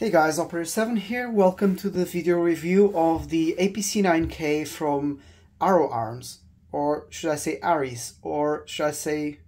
Hey guys, Operator7 here. Welcome to the video review of the APC9K from Arrow Arms, or should I say Ares, or should I say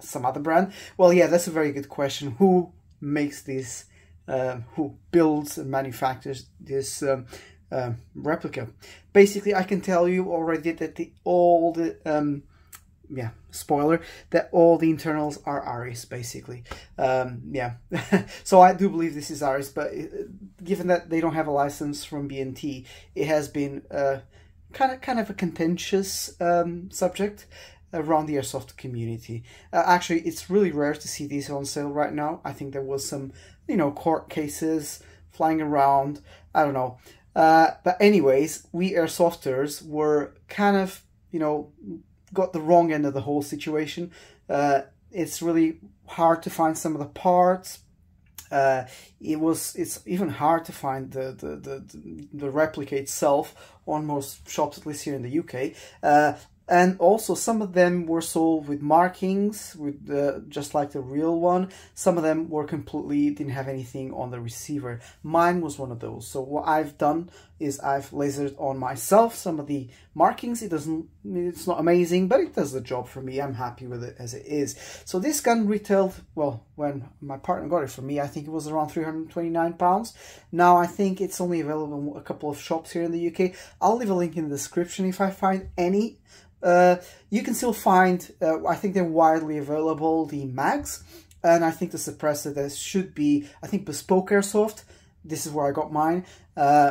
some other brand? Well, yeah, that's a very good question. Who makes this, who builds and manufactures this replica? Basically, I can tell you already that spoiler, that all the internals are Ares, basically. So I do believe this is Ares, but given that they don't have a license from BNT, it has been kind of a contentious subject around the airsoft community. Actually, it's really rare to see these on sale right now. I think there was some, you know, court cases flying around. I don't know. But anyways, we airsofters were kind of, you know, got the wrong end of the whole situation. It's really hard to find some of the parts. It's even hard to find the replica itself on most shops, at least here in the UK. And also some of them were sold with markings, with just like the real one. Some of them were completely didn't have anything on the receiver. Mine was one of those. So what I've done is I've lasered on myself some of the markings. It's not amazing, but it does the job for me. I'm happy with it as it is. So this gun retailed, well, when my partner got it for me, I think it was around £329. Now I think it's only available in a couple of shops here in the UK. I'll leave a link in the description if I find any. You can still find, I think they're widely available, the mags, and I think the suppressor that should be, I think, Bespoke Airsoft. This is where I got mine,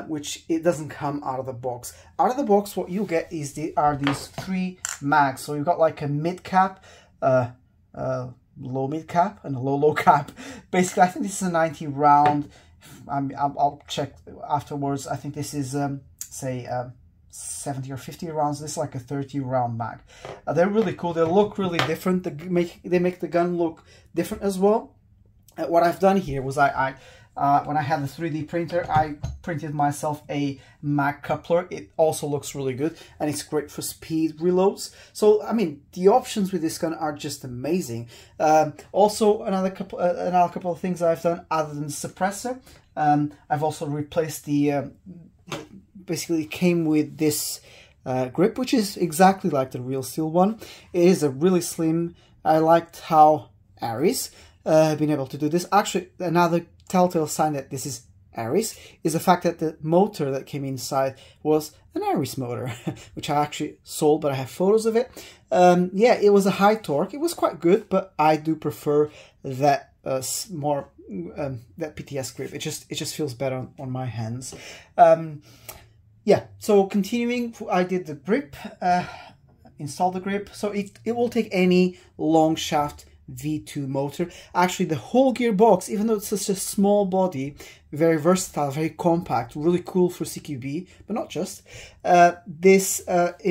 which it doesn't come out of the box. Out of the box, what you get is these three mags. So you've got like a mid cap, low mid cap, and a low cap. Basically, I think this is a 90 round. I'll check afterwards. I think this is, 70 or 50 rounds. This is like a 30 round mag. They're really cool. They look really different. They make the gun look different as well. What I've done here was I when I had the 3D printer, I printed myself a mag coupler. It also looks really good, and it's great for speed reloads. So I mean, the options with this gun are just amazing. Also, another couple of things I've done other than the suppressor. I've also replaced the basically came with this grip, which is exactly like the real steel one. It is a really slim. I liked how Ares have been able to do this. Actually, another telltale sign that this is Ares is the fact that the motor that came inside was an Ares motor, which I actually sold, but I have photos of it. Yeah, it was a high torque. It was quite good, but I do prefer that more that PTS grip. It just feels better on my hands. Yeah, so continuing, I did the grip, installed the grip. So it will take any long shaft V2 motor. Actually, the whole gearbox, even though it's such a small body, very versatile, very compact, really cool for CQB, but not just. You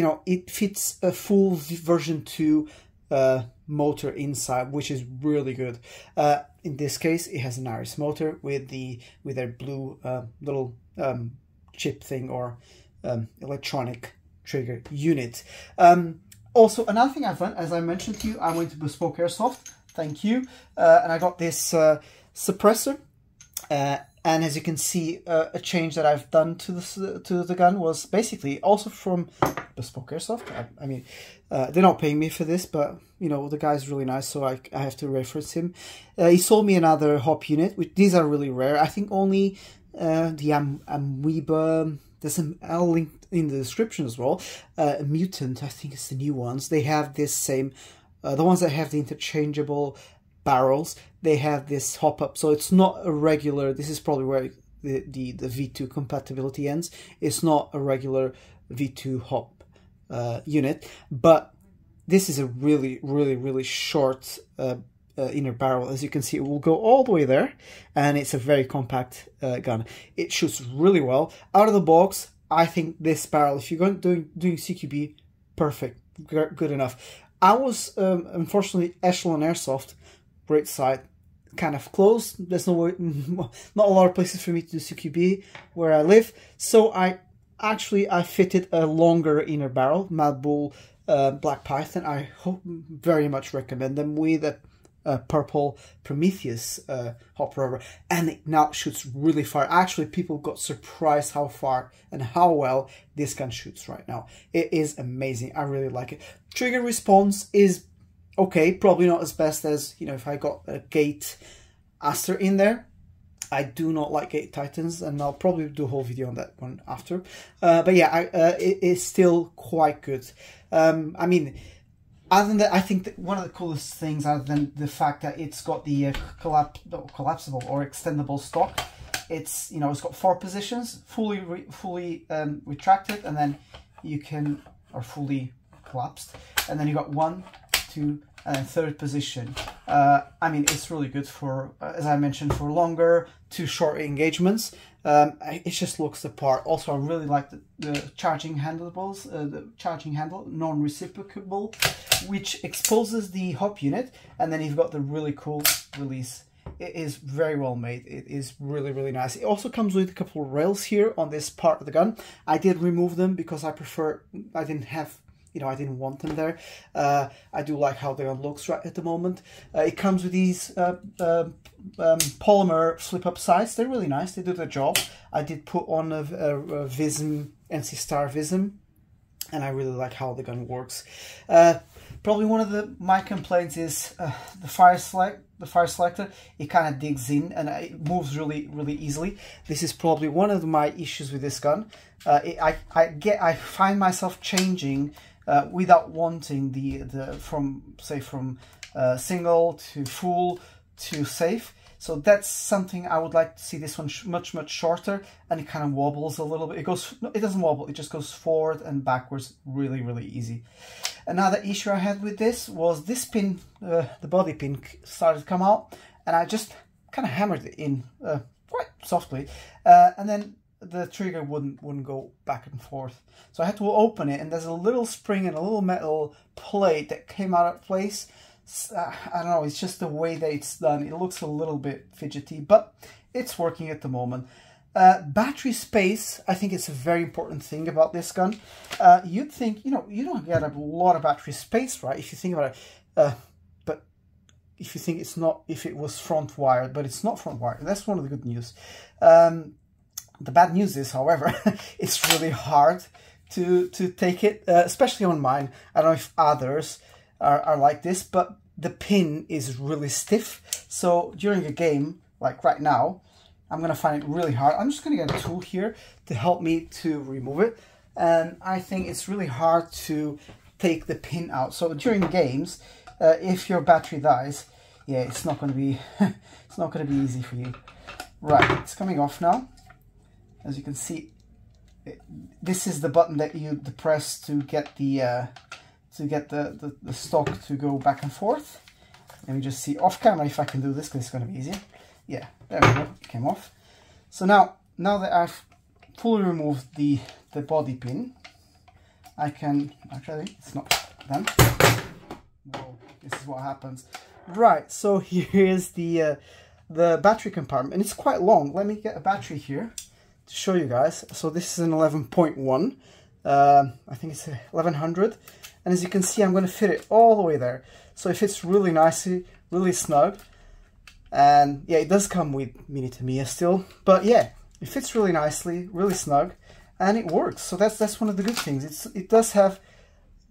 know, it fits a full version 2 motor inside, which is really good. In this case, it has an Iris motor with their blue little chip thing, or electronic trigger unit. Also, another thing I've done, as I mentioned to you, I went to Bespoke Airsoft, thank you, and I got this suppressor, and as you can see, a change that I've done to the gun was basically also from Bespoke Airsoft. I mean, they're not paying me for this, but you know, the guy's really nice, so I have to reference him. He sold me another hop unit, which these are really rare. I think only the Amweba, there's an I'll link in the description as well. Mutant, I think it's the new ones. They have this same, the ones that have the interchangeable barrels, they have this hop up. So it's not a regular, this is probably where the V2 compatibility ends. It's not a regular V2 hop unit, but this is a really, really, really short inner barrel. As you can see, it will go all the way there, and it's a very compact gun. It shoots really well out of the box. I think this barrel, if you're going doing CQB, perfect, good enough. I was unfortunately Echelon Airsoft, great site, kind of closed. There's no way, not a lot of places for me to do CQB where I live, so I fitted a longer inner barrel. Mad Bull, Black Python. I hope, very much recommend them with a purple Prometheus hopper over, and it now shoots really far. Actually, people got surprised how far and how well this gun shoots right now. It is amazing. I really like it. Trigger response is okay, probably not as best as, you know, if I got a Gate Aster in there. I do not like Gate Titans, and I'll probably do a whole video on that one after. But yeah, it's still quite good. I mean, other than that, I think that one of the coolest things, other than the fact that it's got the collapsible or extendable stock, it's, you know, it's got 4 positions, fully retracted, and then you can, or fully collapsed, and then you got 1, 2, and then 3rd position. I mean, it's really good for, as I mentioned, for longer to short engagements. It just looks the part. Also, I really like the charging handles, the charging handle, non-reciprocable, which exposes the hop unit, and then you've got the really cool release. It is very well made. It is really, really nice. It also comes with a couple of rails here on this part of the gun. I did remove them because I prefer, I didn't have, you know, I didn't want them there. I do like how the gun looks right at the moment. It comes with these polymer flip-up sides. They're really nice. They do their job. I did put on a VISM, NC Star VISM, and I really like how the gun works. Probably one of my complaints is the fire selector. It kind of digs in and it moves really, really easily. This is probably one of my issues with this gun. I find myself changing without wanting the from single to full to safe. So that's something I would like to see this one much shorter, and it kind of wobbles a little bit. It goes, no, it doesn't wobble, it just goes forward and backwards really easy. Another issue I had with this was this pin, the body pin started to come out, and I just kind of hammered it in quite softly, and then the trigger wouldn't go back and forth. So I had to open it, and there's a little spring and a little metal plate that came out of place. I don't know, it's just the way that it's done. It looks a little bit fidgety, but it's working at the moment. Battery space, I think it's a very important thing about this gun. You'd think, you know, you don't get a lot of battery space, right? If you think about it, but if you think it's not, if it was front wired, but it's not front wired. That's one of the good news. The bad news is, however, it's really hard to take it, especially on mine. I don't know if others are like this, but the pin is really stiff. So during a game, like right now, I'm gonna find it really hard. I'm just gonna get a tool here to help me to remove it. And I think it's really hard to take the pin out. So during games, if your battery dies, yeah, it's not gonna be, it's not gonna be easy for you. Right, it's coming off now. As you can see, this is the button that you depress to get the stock to go back and forth. Let me just see off camera if I can do this, because it's gonna be easier. Yeah, there we go, it came off. So now that I've fully removed the body pin, I can, actually, it's not done. Whoa, this is what happens. Right, so here is the battery compartment, and it's quite long. Let me get a battery here to show you guys. So this is an 11.1, I think it's 1100, and as you can see, I'm gonna fit it all the way there. So it fits really nicely, really snug. And yeah, it does come with mini Tamiya still, but yeah, it fits really nicely, really snug, and it works. So that's one of the good things. It does have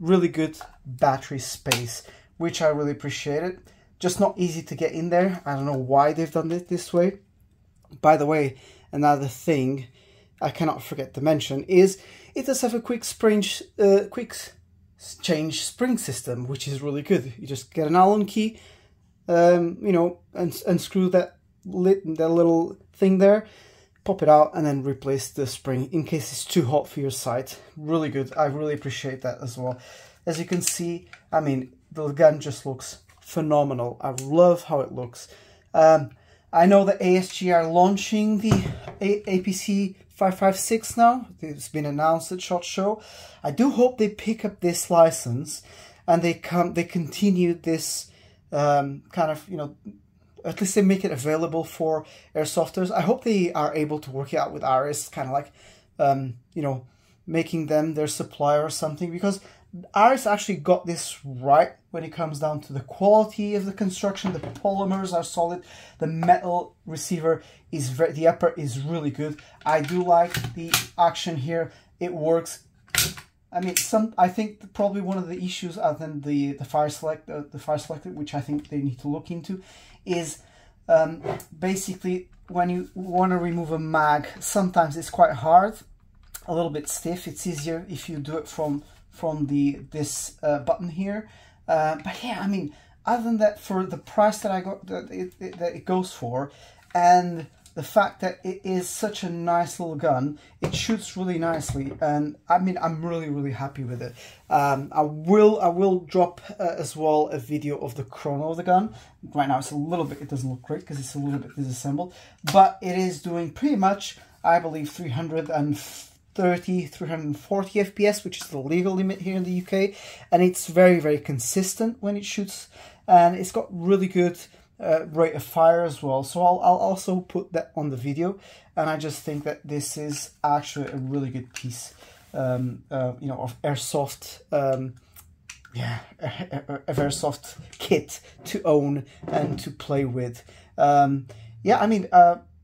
really good battery space, which I really appreciated. Just not easy to get in there. I don't know why they've done it this way. By the way, another thing I cannot forget to mention is it does have a quick change spring system, which is really good. You just get an Allen key, you know, and unscrew that little thing there, pop it out, and then replace the spring in case it's too hot for your sight. Really good. I really appreciate that as well. As you can see, I mean, the gun just looks phenomenal. I love how it looks. I know that ASG are launching the APC 556 now. It's been announced at SHOT Show. I do hope they pick up this license and they continue this. Kind of, you know, at least they make it available for airsofters. I hope they are able to work it out with Ares, kind of like, you know, making them their supplier or something, because Ares actually got this right when it comes down to the quality of the construction. The polymers are solid. The metal receiver is very, the upper is really good. I do like the action here. It works. I mean, I think probably one of the issues other than the fire selector, which I think they need to look into, is basically when you want to remove a mag, sometimes it's quite hard, a little bit stiff. It's easier if you do it from this button here. But yeah, I mean, other than that, for the price that I got, that it goes for, and the fact that it is such a nice little gun, it shoots really nicely, and I mean, I'm really happy with it. I will drop as well a video of the chrono of the gun. Right now it's a little bit, it doesn't look great because it's a little bit disassembled, but it is doing pretty much, I believe, 340 FPS, which is the legal limit here in the UK, and it's very consistent when it shoots, and it's got really good rate of fire as well. So I'll also put that on the video, and I just think that this is actually a really good piece you know, of airsoft, yeah, of airsoft kit to own and to play with. Yeah, I mean,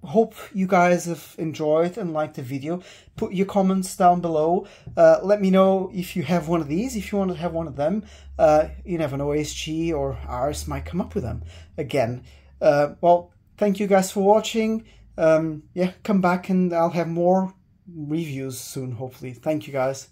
hope you guys have enjoyed and liked the video. Put your comments down below. Let me know if you have one of these, if you want to have one of them. You never know, ASG or Ares might come up with them again. Well, thank you guys for watching. Yeah, come back and I'll have more reviews soon, hopefully. Thank you guys.